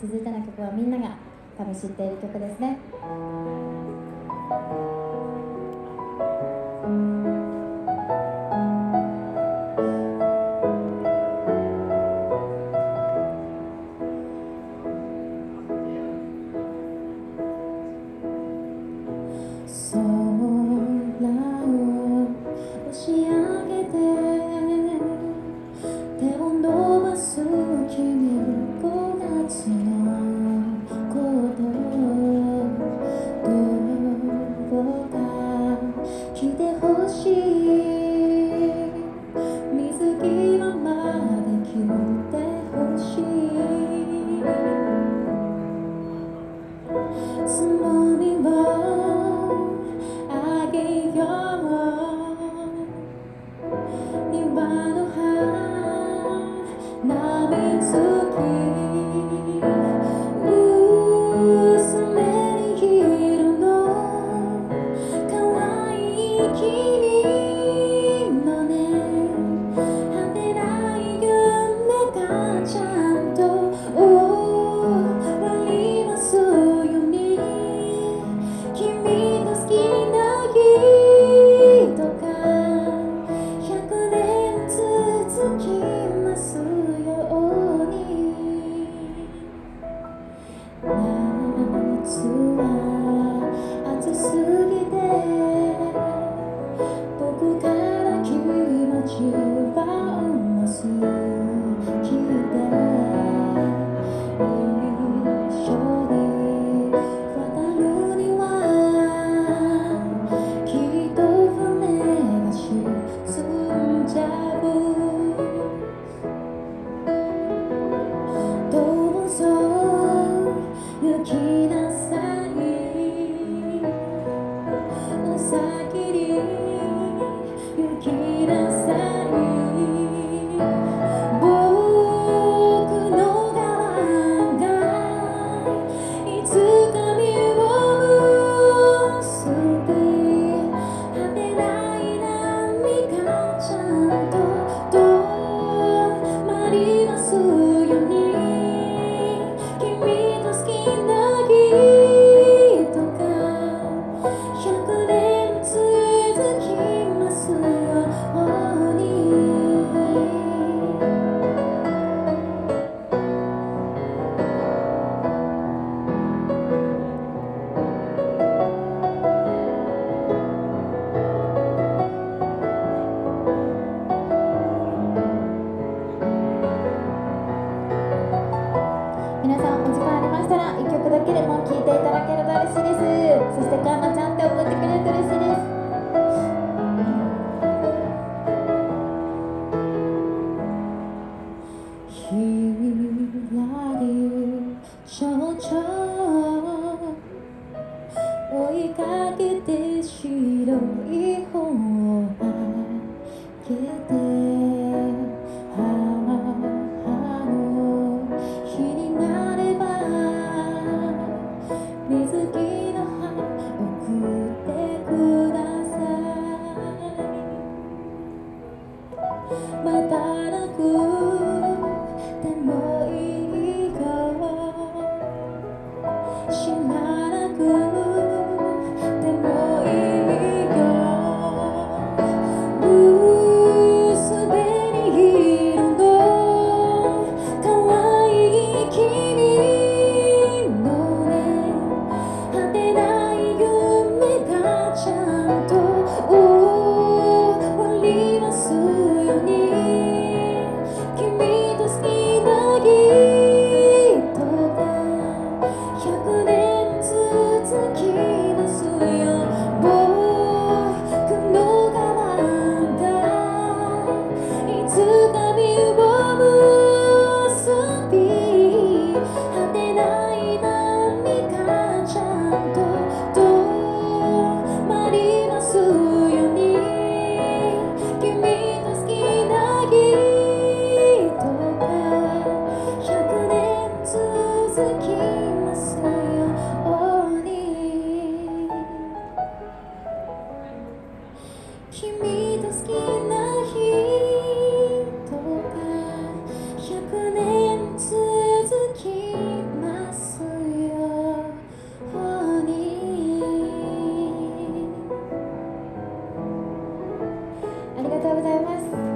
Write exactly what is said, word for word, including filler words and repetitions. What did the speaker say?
続いての曲はみんなが多分知っている曲ですね。空を押し上げて手を伸ばす君、ごがつの君と好きな人がひゃくねん続きますりがとうございます。